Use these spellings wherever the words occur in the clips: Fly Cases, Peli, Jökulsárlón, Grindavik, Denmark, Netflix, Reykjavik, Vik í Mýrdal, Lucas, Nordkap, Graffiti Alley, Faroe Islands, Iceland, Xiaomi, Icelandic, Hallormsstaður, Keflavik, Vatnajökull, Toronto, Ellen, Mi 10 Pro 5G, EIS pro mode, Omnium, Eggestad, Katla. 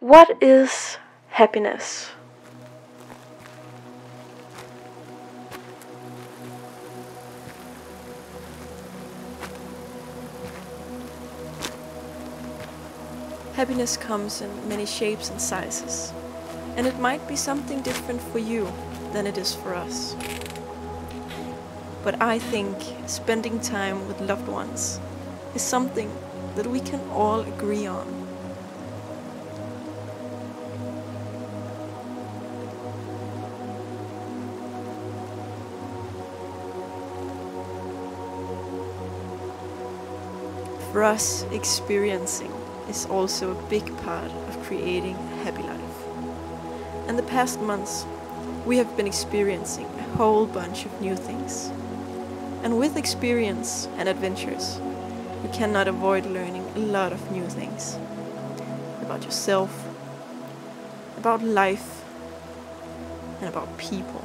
What is happiness? Happiness comes in many shapes and sizes, and it might be something different for you than it is for us. But I think spending time with loved ones is something that we can all agree on. For us, experiencing is also a big part of creating a happy life. And the past months, we have been experiencing a whole bunch of new things. And with experience and adventures, you cannot avoid learning a lot of new things. About yourself, about life, and about people.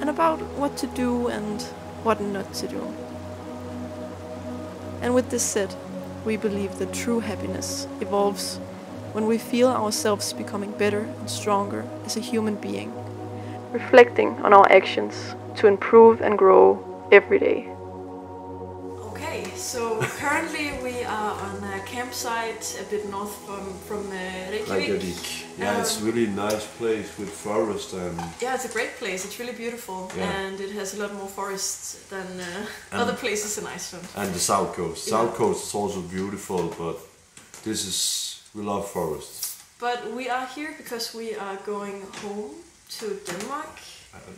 And about what to do and what not to do. And with this said, we believe that true happiness evolves when we feel ourselves becoming better and stronger as a human being, reflecting on our actions to improve and grow every day. Okay, so currently we are on a campsite a bit north from Reykjavik. Yeah, it's a really nice place with forest and... Yeah, it's a great place, it's really beautiful, yeah. And it has a lot more forests than other places in Iceland. And the south coast. Yeah. South coast is also beautiful, but this is... we love forests. But we are here because we are going home to Denmark.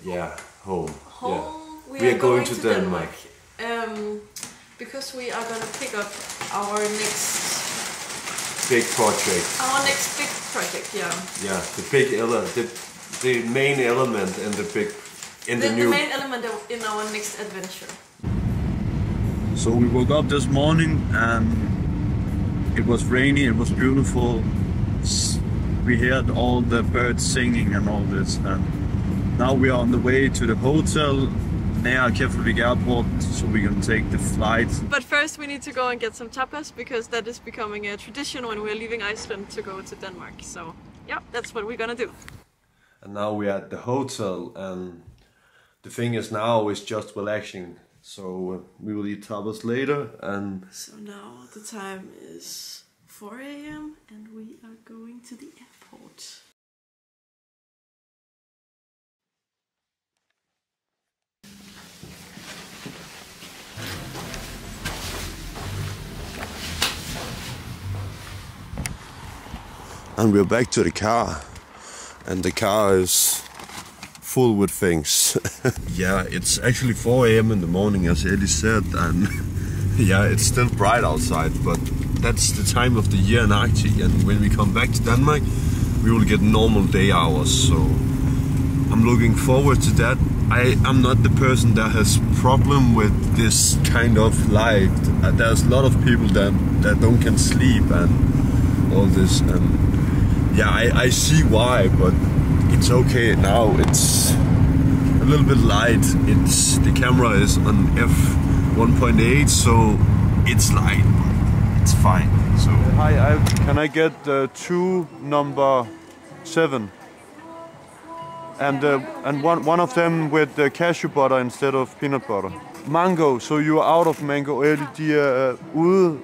Yeah, home. Home, yeah. We are going to Denmark. Because we are going to pick up our next... big project. Our next big project, yeah. Yeah, the big element, the main element in the big, the main element in our next adventure. So we woke up this morning and it was rainy, it was beautiful. We heard all the birds singing and all this. And now we are on the way to the hotel near Keflavik Airport, so we can take the flight. But first we need to go and get some tapas, because that is becoming a tradition when we're leaving Iceland to go to Denmark. So yeah, that's what we're gonna do. And now we're at the hotel, and the thing is now is just relaxing. So we will eat tapas later, and... So now the time is 4 AM and we are going to the airport. And we're back to the car, and the car is full with things. Yeah, it's actually 4 AM in the morning, as Ellie said, and yeah, it's still bright outside, but that's the time of the year in Arctic, and when we come back to Denmark, we will get normal day hours, so I'm looking forward to that. I'm not the person that has problem with this kind of light. There's a lot of people that don't can sleep and all this, and yeah, I see why, but it's okay now. It's a little bit light. It's the camera is on f/1.8, so it's light, but it's fine. So hi, can I get two number 7, and one of them with cashew butter instead of peanut butter. Mango. So you are out of mango. De er ude.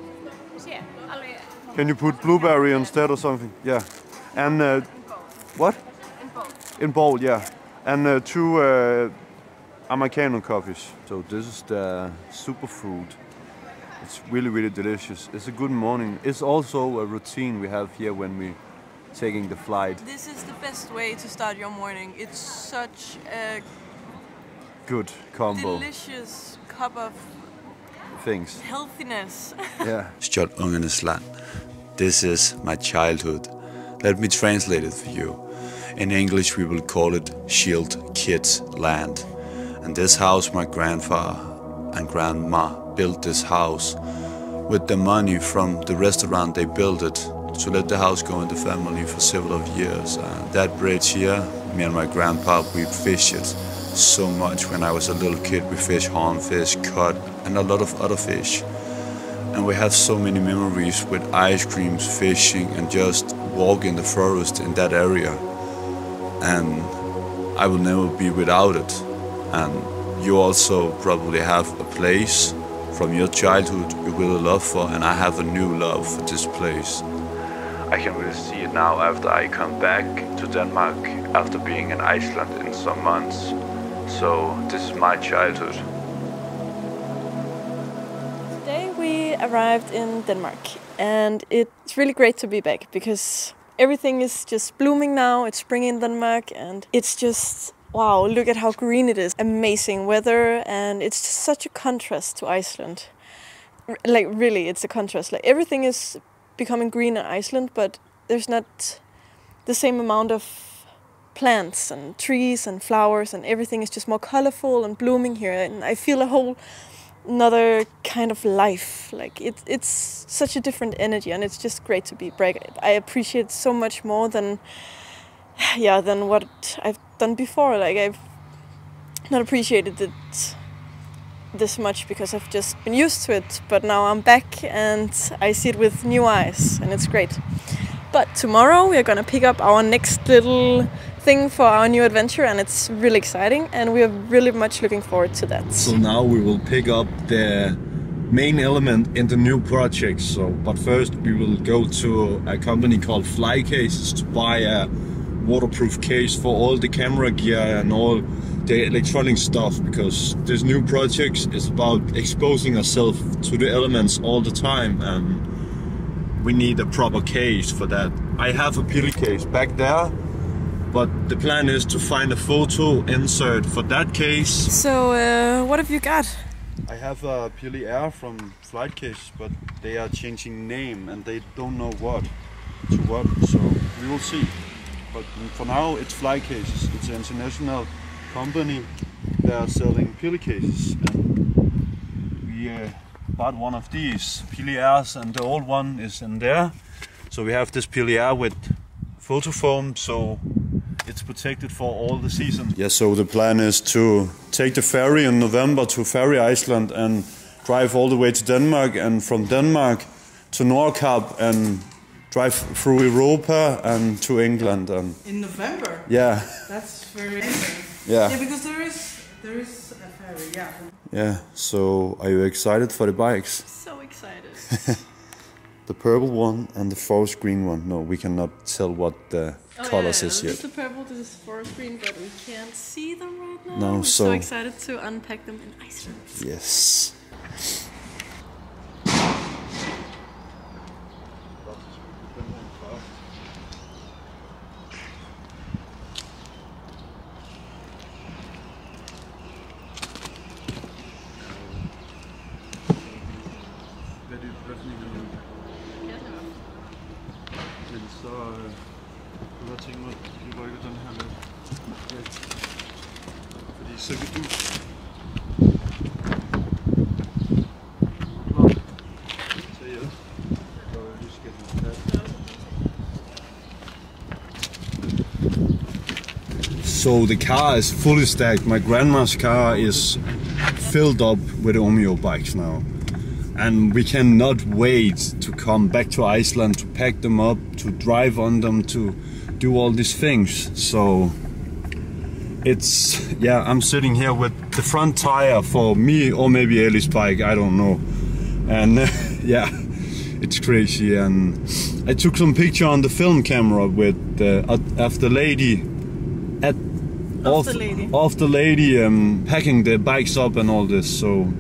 Can you put blueberry instead or something? Yeah. And what? In bowl. In bowl, yeah. And two Americano coffees. So this is the superfood. It's really, really delicious. It's a good morning. It's also a routine we have here when we're taking the flight. This is the best way to start your morning. It's such a good combo. Delicious cup of things. Healthiness. Yeah. Stjórnungernes land. This is my childhood. Let me translate it for you. In English we will call it Shield Kids Land. And this house my grandfather and grandma built this house with the money from the restaurant. They built it to let the house go in the family for several years. And that bridge here, me and my grandpa, we fish it so much. When I was a little kid we fished hornfish, cod and a lot of other fish. And we have so many memories with ice creams, fishing, and just walk in the forest in that area. And I will never be without it. And you also probably have a place from your childhood with a love for, and I have a new love for this place. I can really see it now after I come back to Denmark after being in Iceland in some months. So this is my childhood. Today we arrived in Denmark, and it's really great to be back because everything is just blooming now. It's spring in Denmark, and it's just wow, look at how green it is. Amazing weather, and it's just such a contrast to Iceland. Like really, it's a contrast. Like everything is becoming green in Iceland, but there's not the same amount of plants and trees and flowers, and everything is just more colorful and blooming here, and I feel a whole another kind of life. Like it's such a different energy, and it's just great to be back. I appreciate it so much more than what I've done before. Like I've not appreciated it this much because I've just been used to it, but now I'm back and I see it with new eyes, and it's great. But tomorrow we're gonna pick up our next little thing for our new adventure, and it's really exciting, and we are really much looking forward to that. So now we will pick up the main element in the new project. So, but first we will go to a company called Fly Cases to buy a waterproof case for all the camera gear and all the electronic stuff, because this new project is about exposing ourselves to the elements all the time, and we need a proper case for that. I have a Peli case back there, but the plan is to find a photo insert for that case. So what have you got? I have a Peli Air from Fly Cases, but they are changing name and they don't know what to what, so we will see. But for now it's Fly Cases. It's an international company. They are selling Peli cases, and we bought one of these Peli Airs, and the old one is in there. So we have this Peli Air with photo foam, so it's protected for all the seasons. Yeah, so the plan is to take the ferry in November to Faroe Island and drive all the way to Denmark, and from Denmark to Nordkap and drive through Europa and to England. And in November? Yeah. That's very interesting. Yeah. Yeah, because there is a ferry, yeah. Yeah, so are you excited for the bikes? So excited. The purple one and the forest green one. No, we cannot tell what the colors is yet. This is the purple, this is forest green, but we can't see them right now. No, so I'm so excited to unpack them in Iceland. Yes. So the car is fully stacked. My grandma's car is filled up with Omnium bikes now, and we cannot wait to come back to Iceland to pack them up, to drive on them, to do all these things. So it's, yeah, I'm sitting here with the front tire for me or maybe Ellie's bike, I don't know. And yeah, it's crazy. And I took some picture on the film camera with of the lady packing the bikes up and all this, so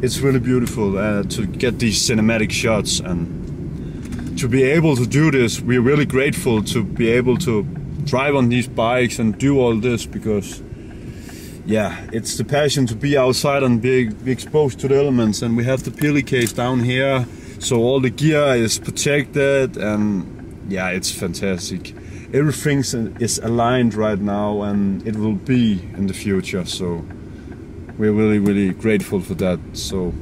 it's really beautiful to get these cinematic shots, and to be able to do this, we're really grateful to be able to drive on these bikes and do all this, because yeah, it's the passion to be outside and be exposed to the elements. And we have the Peli case down here, so all the gear is protected, and yeah, it's fantastic. Everything is aligned right now, and it will be in the future, so we're really, really grateful for that. So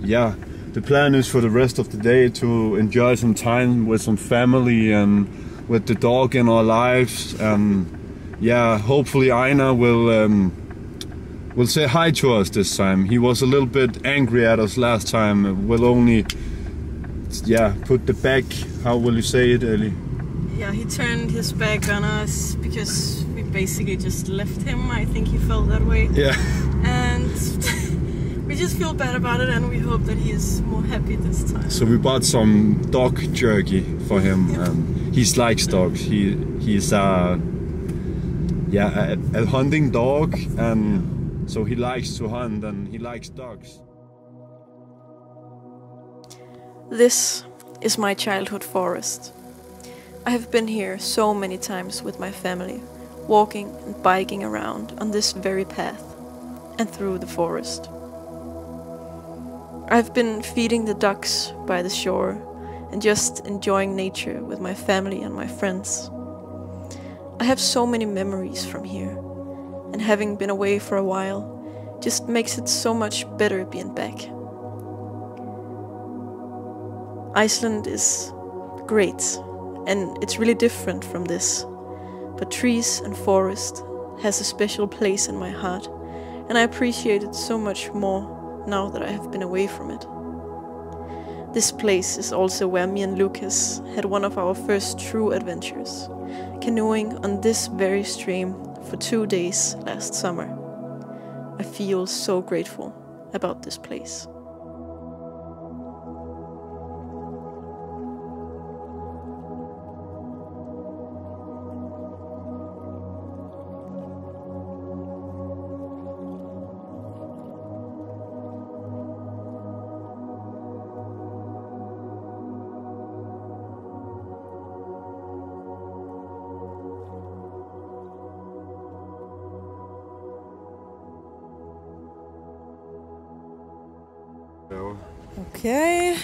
yeah, the plan is for the rest of the day to enjoy some time with some family and with the dog in our lives, and yeah, hopefully Aina will will say hi to us this time. He was a little bit angry at us last time. We'll only, yeah, put the back, how will you say it, Ellie? Yeah, he turned his back on us because we basically just left him. I think he felt that way. Yeah. And we just feel bad about it, and we hope that he is more happy this time. So we bought some dog jerky for him. Yeah. And he likes dogs. He's a hunting dog, and so he likes to hunt and he likes dogs. This is my childhood forest. I have been here so many times with my family, walking and biking around on this very path and through the forest. I've been feeding the ducks by the shore and just enjoying nature with my family and my friends. I have so many memories from here, and having been away for a while just makes it so much better being back. Iceland is great, and it's really different from this, but trees and forest has a special place in my heart, and I appreciate it so much more now that I have been away from it. This place is also where me and Lucas had one of our first true adventures, canoeing on this very stream for 2 days last summer. I feel so grateful about this place. Okay,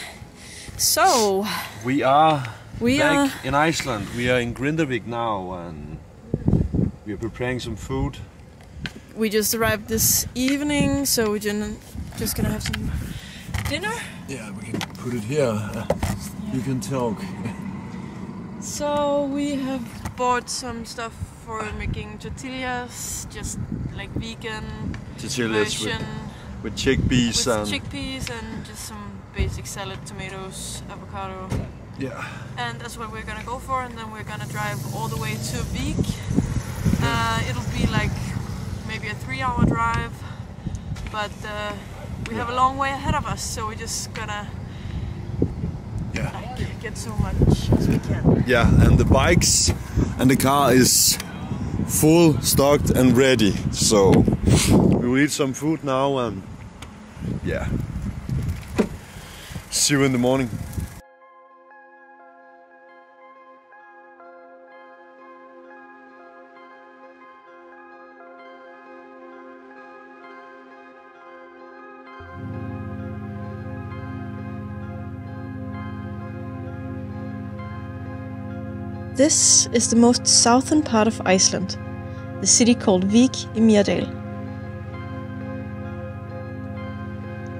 so we are back in Iceland. We are in Grindavik now, and we are preparing some food. We just arrived this evening, so we're just gonna have some dinner. Yeah, we can put it here. You can talk. So we have bought some stuff for making tortillas, just like vegan tortillas with chickpeas and just some basic salad, tomatoes, avocado. Yeah. And that's what we're gonna go for, and then we're gonna drive all the way to Vik. It'll be like maybe a 3-hour drive, but we have a long way ahead of us, so we're just gonna like, get so much as we can. Yeah, and the bikes and the car is full, stocked and ready, so we will eat some food now and yeah. See you in the morning. This is the most southern part of Iceland, the city called Vik í Mýrdal.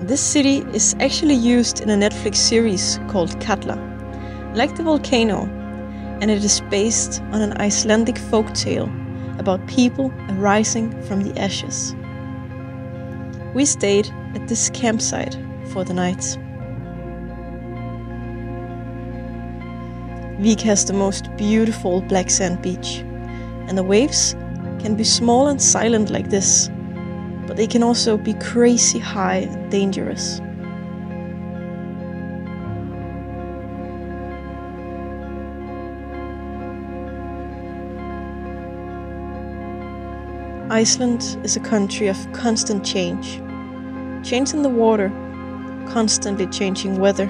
This city is actually used in a Netflix series called Katla, like the volcano, and it is based on an Icelandic folk tale about people arising from the ashes. We stayed at this campsite for the night. Vik has the most beautiful black sand beach, and the waves can be small and silent like this, but they can also be crazy high and dangerous. Iceland is a country of constant change. Change in the water, constantly changing weather,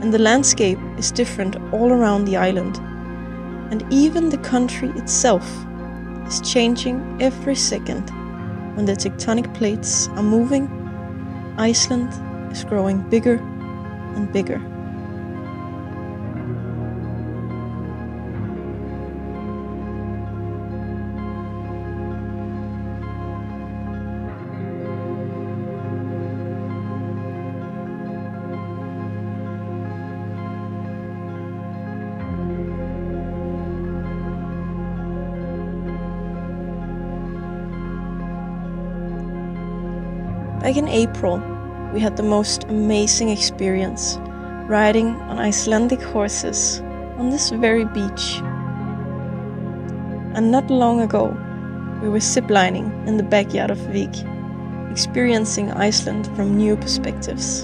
and the landscape is different all around the island. And even the country itself is changing every second. When the tectonic plates are moving, Iceland is growing bigger and bigger. Back in April, we had the most amazing experience riding on Icelandic horses on this very beach. And not long ago, we were ziplining in the backyard of Vik, experiencing Iceland from new perspectives.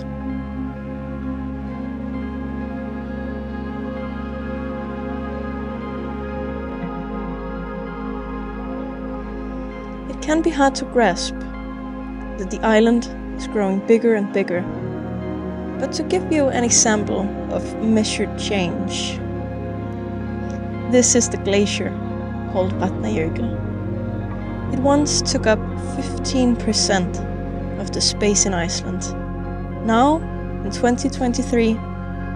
It can be hard to grasp that the island is growing bigger and bigger. But to give you an example of measured change, this is the glacier called Vatnajökull. It once took up 15% of the space in Iceland. Now, in 2023,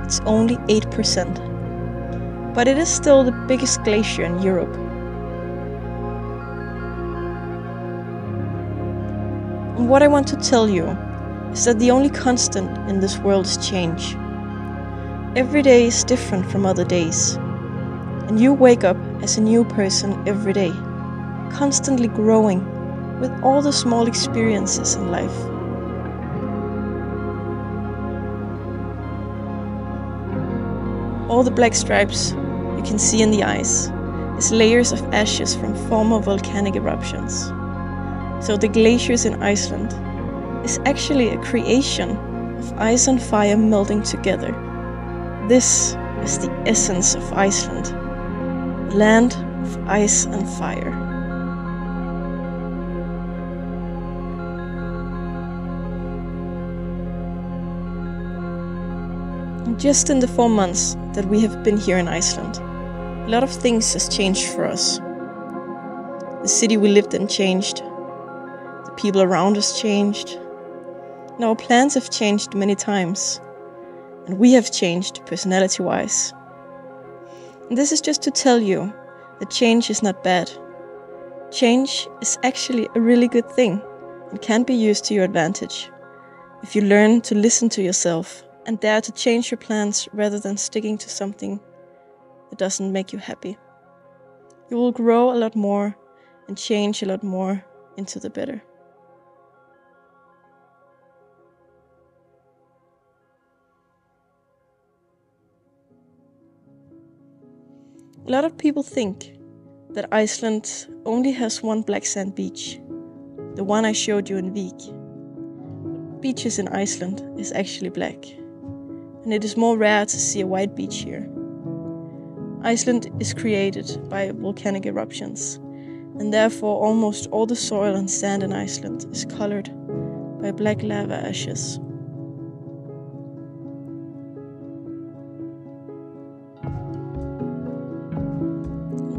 it's only 8%. But it is still the biggest glacier in Europe. And what I want to tell you is that the only constant in this world is change. Every day is different from other days, and you wake up as a new person every day, constantly growing with all the small experiences in life. All the black stripes you can see in the ice is layers of ashes from former volcanic eruptions. So the glaciers in Iceland is actually a creation of ice and fire melting together. This is the essence of Iceland, a land of ice and fire. Just in the 4 months that we have been here in Iceland, a lot of things has changed for us. The city we lived in changed. People around us changed, and our plans have changed many times, and we have changed personality-wise. And this is just to tell you that change is not bad. Change is actually a really good thing and can be used to your advantage if you learn to listen to yourself and dare to change your plans rather than sticking to something that doesn't make you happy. You will grow a lot more and change a lot more into the better. A lot of people think that Iceland only has one black sand beach, the one I showed you in Vik. Beaches in Iceland is actually black, and it is more rare to see a white beach here. Iceland is created by volcanic eruptions, and therefore almost all the soil and sand in Iceland is colored by black lava ashes.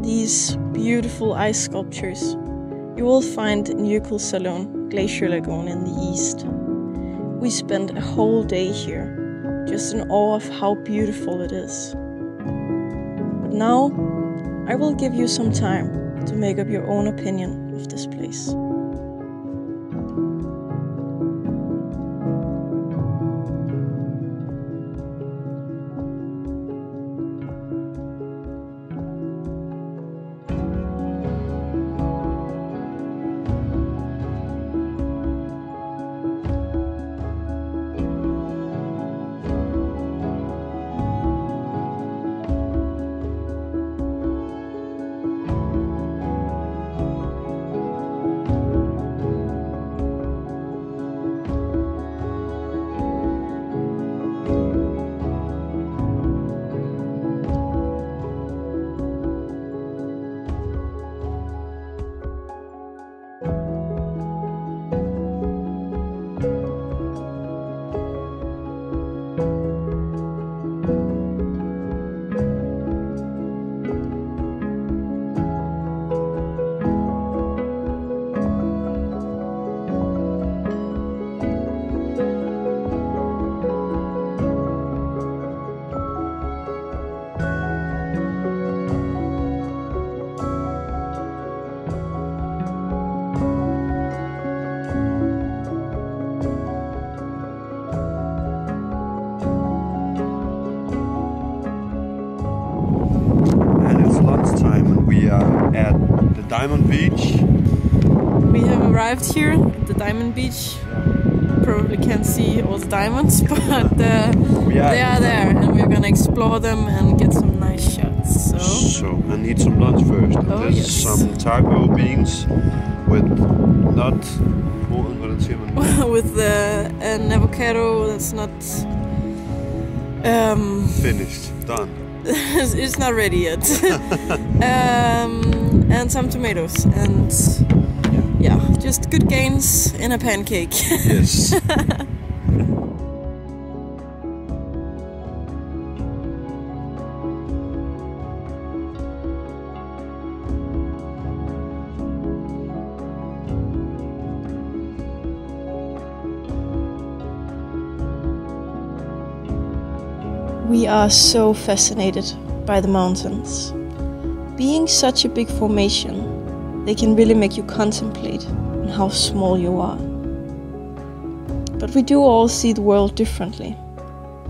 These beautiful ice sculptures you will find in Jökulsárlón glacier lagoon in the east. We spent a whole day here, just in awe of how beautiful it is. But now, I will give you some time to make up your own opinion of this place. Diamond Beach. We have arrived here at the Diamond Beach. Yeah. probably can't see all the diamonds, but they are there and we're gonna explore them and get some nice shots. So I need some lunch first. There's some taco beans with an avocado that's not finished, done. It's not ready yet. And some tomatoes and yeah, just good gains in a pancake. Yes. We are so fascinated by the mountains. Being such a big formation, they can really make you contemplate on how small you are. But we do all see the world differently,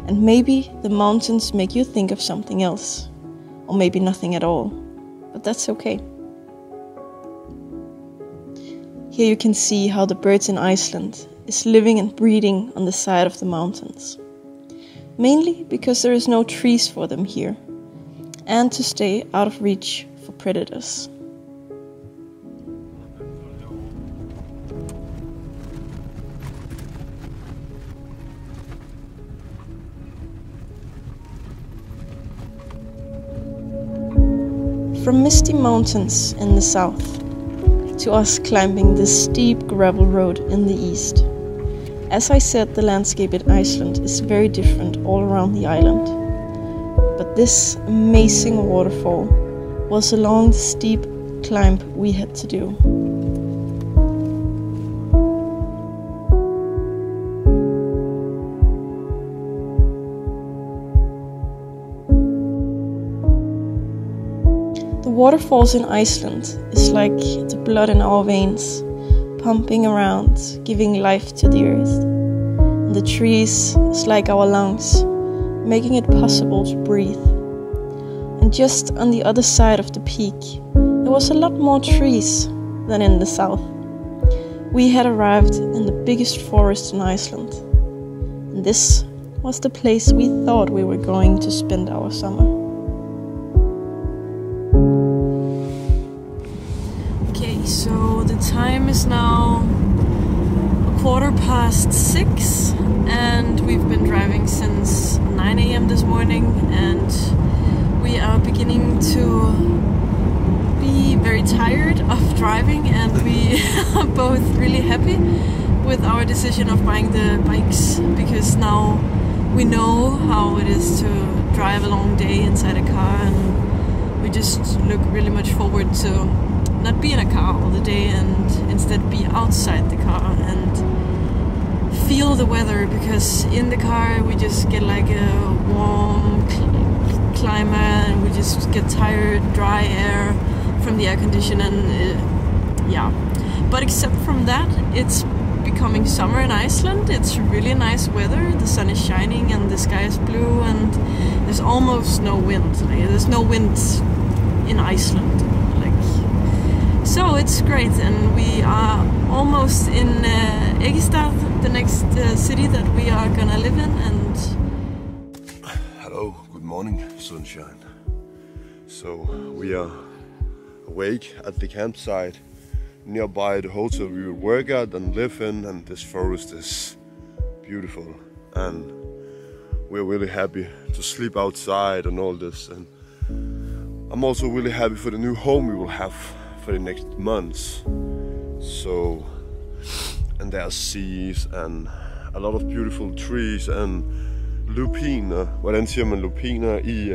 and maybe the mountains make you think of something else, or maybe nothing at all, but that's okay. Here you can see how the birds in Iceland is living and breeding on the side of the mountains. Mainly because there is no trees for them here, and to stay out of reach for predators. From misty mountains in the south, to us climbing this steep gravel road in the east. As I said, the landscape in Iceland is very different all around the island. But this amazing waterfall was along the steep climb we had to do. The waterfalls in Iceland is like the blood in our veins, pumping around, giving life to the earth. And the trees is like our lungs, making it possible to breathe. And just on the other side of the peak, there was a lot more trees than in the south. We had arrived in the biggest forest in Iceland. And this was the place we thought we were going to spend our summer. So the time is now 6:15 and we've been driving since 9 a.m. this morning, and we are beginning to be very tired of driving, and we are both really happy with our decision of buying the bikes, because now we know how it is to drive a long day inside a car, and we just look really much forward to not be in a car all the day and instead be outside the car and feel the weather, because in the car we just get like a warm climate and we just get tired, dry air from the air conditioner, and but except from that, it's becoming summer in Iceland. It's really nice weather, the sun is shining and the sky is blue, and there's almost no wind. Like, there's no wind in Iceland. So it's great, and we are almost in Eggestad, the next city that we are gonna live in. And hello, good morning, sunshine. So we are awake at the campsite nearby the hotel we will work at and live in, and this forest is beautiful, and we're really happy to sleep outside and all this. And I'm also really happy for the new home we will have for the next months. So, and there are seas and a lot of beautiful trees and lupiner. Hvordan siger man lupiner i?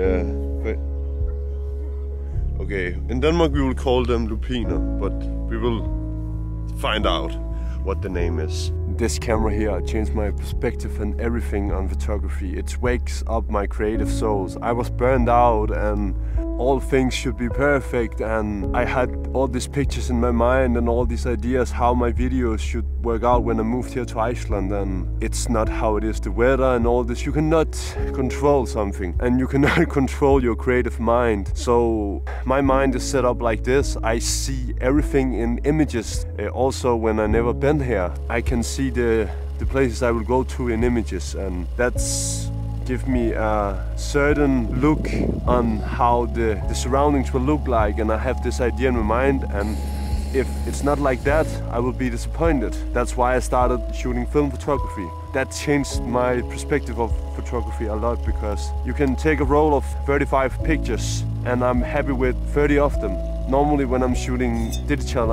Okay, in Denmark we will call them lupiner, but we will find out what the name is. This camera here, I changed my perspective and everything on photography. It wakes up my creative souls. I was burned out and all things should be perfect, and I had all these pictures in my mind and all these ideas how my videos should work out when I moved here to Iceland, and it's not how it is. The weather and all this, you cannot control something and you cannot control your creative mind. So my mind is set up like this. I see everything in images. Also, when I never been here, I can see the the places I will go to in images, and that's give me a certain look on how the surroundings will look like, and I have this idea in my mind, and if it's not like that, I will be disappointed. That's why I started shooting film photography. That changed my perspective of photography a lot, because you can take a roll of 35 pictures and I'm happy with 30 of them. Normally when I'm shooting digital,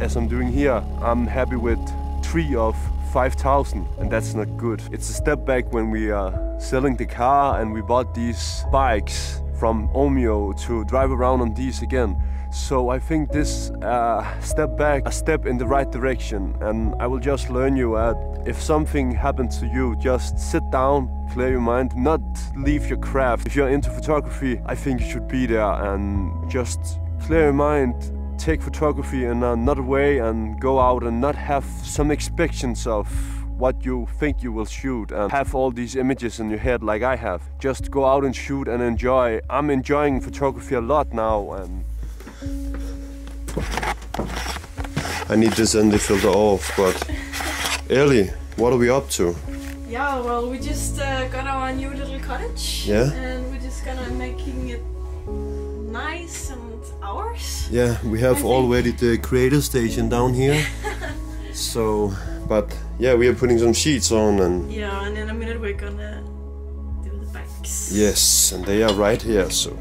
as I'm doing here, I'm happy with 3 of 5,000, and that's not good. It's a step back when we are selling the car and we bought these bikes from Omnium to drive around on these again. So I think this step back, a step in the right direction, and I will just learn you that if something happens to you, just sit down, clear your mind, not leave your craft. If you're into photography, I think you should be there and just clear your mind, take photography in another way and go out and not have some expectations of what you think you will shoot and have all these images in your head like I have. Just go out and shoot and enjoy. I'm enjoying photography a lot now, and I need this ND filter off, but Ellie, what are we up to? Yeah, well, we just got our new little cottage, yeah, and we're just gonna making it nice and ours. Yeah, we have already the creator station down here. So, but yeah, we are putting some sheets on, and yeah, and in a minute we're gonna do the bikes. Yes, and they are right here, so.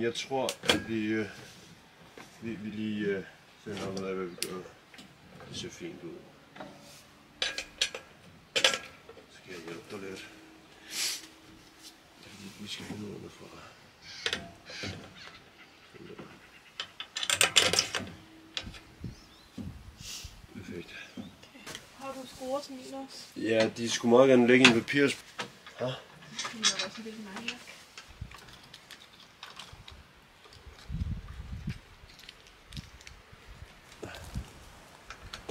Jeg tror, at vi lige finder noget af, hvad vi gør. Det ser fint ud. Så kan jeg hjælpe dig lidt. Vi skal have noget fra. Perfekt. Har du skruer til min også? Ja, de skulle meget gerne lægge en papir. Hva?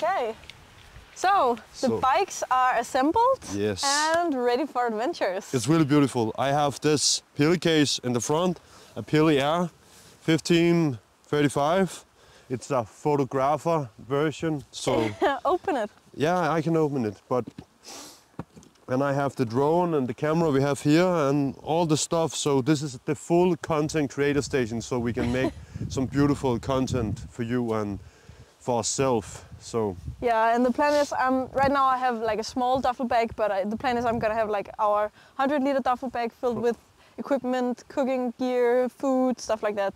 Okay, so the bikes are assembled, yes, and ready for adventures. It's really beautiful. I have this Peli case in the front, a Peli R 1535. It's a photographer version, so open it. Yeah, I can open it, but. And I have the drone and the camera we have here and all the stuff. So this is the full content creator station, so we can make some beautiful content for you and for ourselves. So yeah, and the plan is right now I have like a small duffel bag, but the plan is I'm gonna have like our 100-liter duffel bag filled with equipment, cooking gear, food, stuff like that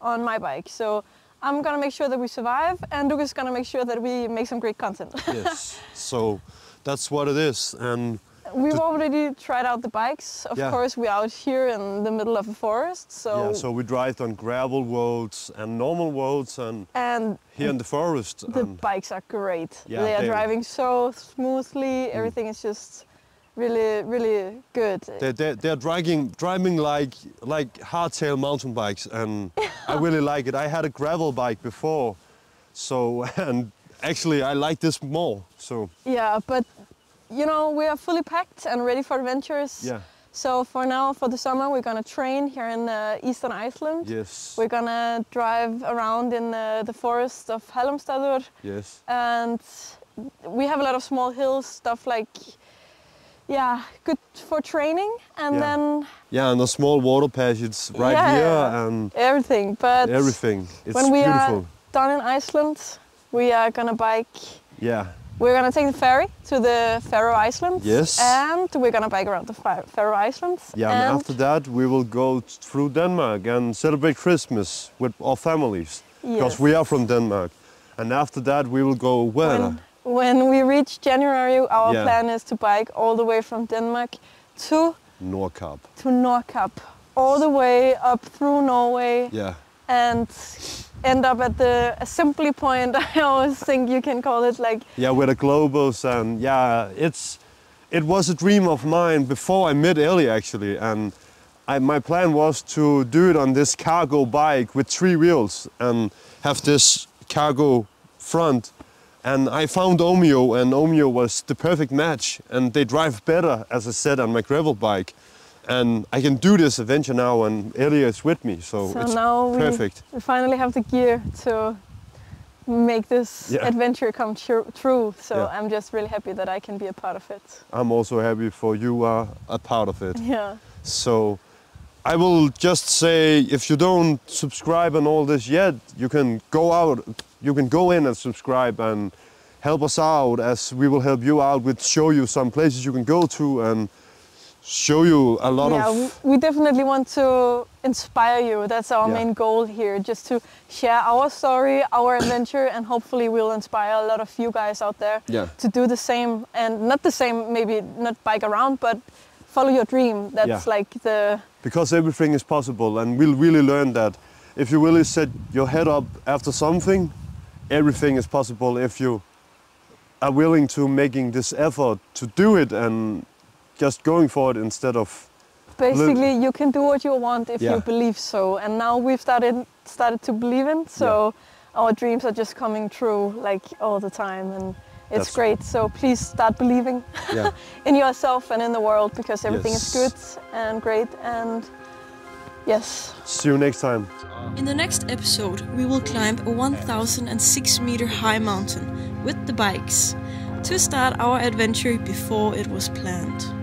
on my bike. So I'm gonna make sure that we survive, and Lucas is gonna make sure that we make some great content. Yes, so that's what it is. And we've already tried out the bikes. Of course, we're out here in the middle of a forest, so... Yeah, so we drive on gravel roads and normal roads and here in the forest. The bikes are great. Yeah, they are driving so smoothly. Everything is just really, really good. They're driving like hardtail mountain bikes, and I really like it. I had a gravel bike before, so, and actually I like this more, so... Yeah, but... You know, we are fully packed and ready for adventures. Yeah. So for now, for the summer, we're gonna train here in eastern Iceland. Yes. We're gonna drive around in the forest of Hallormsstaður. Yes. And we have a lot of small hills, stuff like, good for training. And then... Yeah, and the small water passages right here and... Everything, but... Everything. It's when we beautiful. Are done in Iceland, we are gonna bike. Yeah. We're going to take the ferry to the Faroe Islands. Yes. And we're going to bike around the Faroe Islands. Yeah, and after that we will go through Denmark and celebrate Christmas with our families. Because we are from Denmark. And after that we will go where? When we reach January, our plan is to bike all the way from Denmark to... Nordkap. To Nordkap. All the way up through Norway. Yeah. And end up at the assembly point. I always think you can call it like... Yeah, with the globus and it was a dream of mine before I met Ellie actually, and my plan was to do it on this cargo bike with 3 wheels and have this cargo front, and I found Omnium, and Omnium was the perfect match, and they drive better, as I said, on my gravel bike. And I can do this adventure now, and Ellie is with me, so it's now perfect. We finally have the gear to make this adventure come true, so I'm just really happy that I can be a part of it. I'm also happy for you are a part of it. Yeah. So I will just say, if you don't subscribe and all this yet, you can go out, you can go in and subscribe and help us out, as we will help you out with show you some places you can go to and show you a lot of... We definitely want to inspire you. That's our main goal here, just to share our story, our adventure, and hopefully we'll inspire a lot of you guys out there to do the same, and not the same, maybe not bike around, but follow your dream. That's like the... Because everything is possible, and we'll really learn that. If you really set your head up after something, everything is possible if you are willing to making this effort to do it and just going for it instead of... Basically, you can do what you want if you believe so. And now we've started to believe in, so our dreams are just coming true like all the time. And it's great, so please start believing in yourself and in the world, because everything is good and great and See you next time. In the next episode, we will climb a 1,006 meter high mountain with the bikes to start our adventure before it was planned.